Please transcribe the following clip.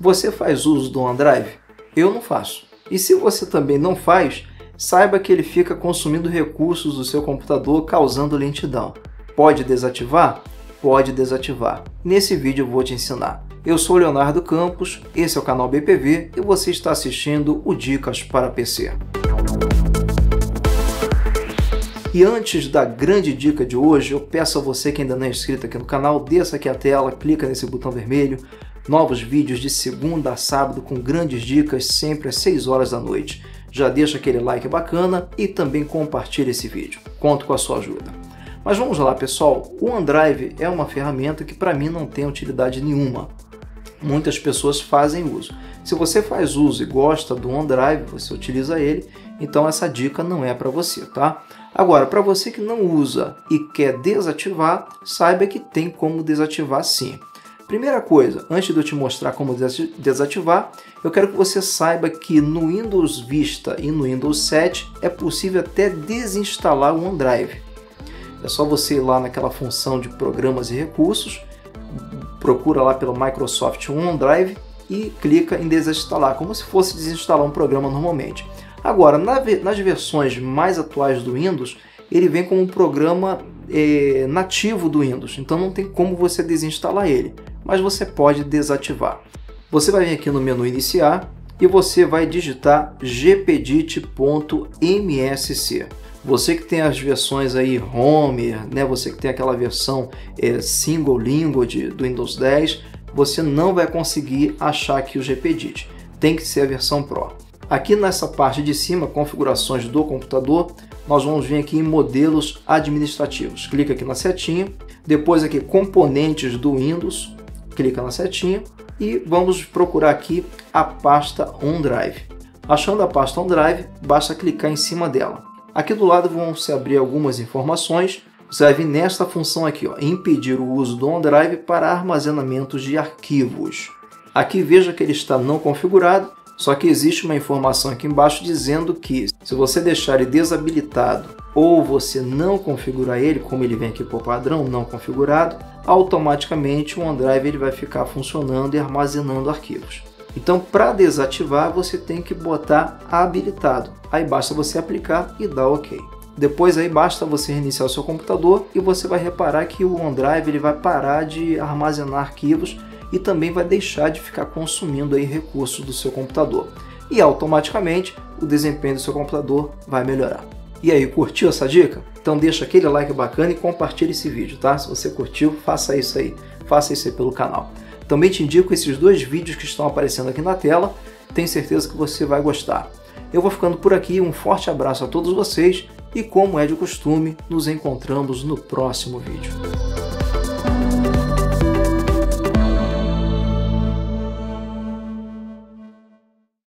Você faz uso do OneDrive? Eu não faço. E se você também não faz, saiba que ele fica consumindo recursos do seu computador, causando lentidão. Pode desativar? Pode desativar. Nesse vídeo eu vou te ensinar. Eu sou o Leonardo Campos, esse é o canal BPV e você está assistindo o Dicas para PC. E antes da grande dica de hoje, eu peço a você que ainda não é inscrito aqui no canal, desça aqui a tela, clica nesse botão vermelho. Novos vídeos de segunda a sábado com grandes dicas, sempre às 6 horas da noite. Já deixa aquele like bacana e também compartilha esse vídeo. Conto com a sua ajuda. Mas vamos lá, pessoal. O OneDrive é uma ferramenta que para mim não tem utilidade nenhuma. Muitas pessoas fazem uso. Se você faz uso e gosta do OneDrive, você utiliza ele, então essa dica não é para você, tá? Agora, para você que não usa e quer desativar, saiba que tem como desativar sim. Primeira coisa, antes de eu te mostrar como desativar, eu quero que você saiba que no Windows Vista e no Windows 7 é possível até desinstalar o OneDrive. É só você ir lá naquela função de programas e recursos, procura lá pelo Microsoft OneDrive e clica em desinstalar, como se fosse desinstalar um programa normalmente. Agora, nas versões mais atuais do Windows, ele vem como um programa nativo do Windows, então não tem como você desinstalar ele, mas você pode desativar. Você vai vir aqui no menu iniciar e você vai digitar gpedit.msc. Você que tem as versões aí Home, né? Você que tem aquela versão Single Language do Windows 10, você não vai conseguir achar aqui o gpedit, tem que ser a versão Pro. Aqui nessa parte de cima, configurações do computador, nós vamos vir aqui em modelos administrativos. Clica aqui na setinha, depois aqui componentes do Windows, clica na setinha e vamos procurar aqui a pasta OneDrive. Achando a pasta OneDrive, basta clicar em cima dela. Aqui do lado vão se abrir algumas informações. Você vai vir nesta função aqui, ó, impedir o uso do OneDrive para armazenamento de arquivos. Aqui veja que ele está não configurado. Só que existe uma informação aqui embaixo dizendo que se você deixar ele desabilitado ou você não configurar ele, como ele vem aqui por padrão, não configurado, automaticamente o OneDrive ele vai ficar funcionando e armazenando arquivos. Então, para desativar, você tem que botar habilitado. Aí basta você aplicar e dar OK. Depois aí basta você reiniciar o seu computador e você vai reparar que o OneDrive ele vai parar de armazenar arquivos e também vai deixar de ficar consumindo aí recursos do seu computador. E automaticamente o desempenho do seu computador vai melhorar. E aí, curtiu essa dica? Então deixa aquele like bacana e compartilha esse vídeo, tá? Se você curtiu, faça isso aí. Faça isso aí pelo canal. Também te indico esses dois vídeos que estão aparecendo aqui na tela. Tenho certeza que você vai gostar. Eu vou ficando por aqui. Um forte abraço a todos vocês. E como é de costume, nos encontramos no próximo vídeo.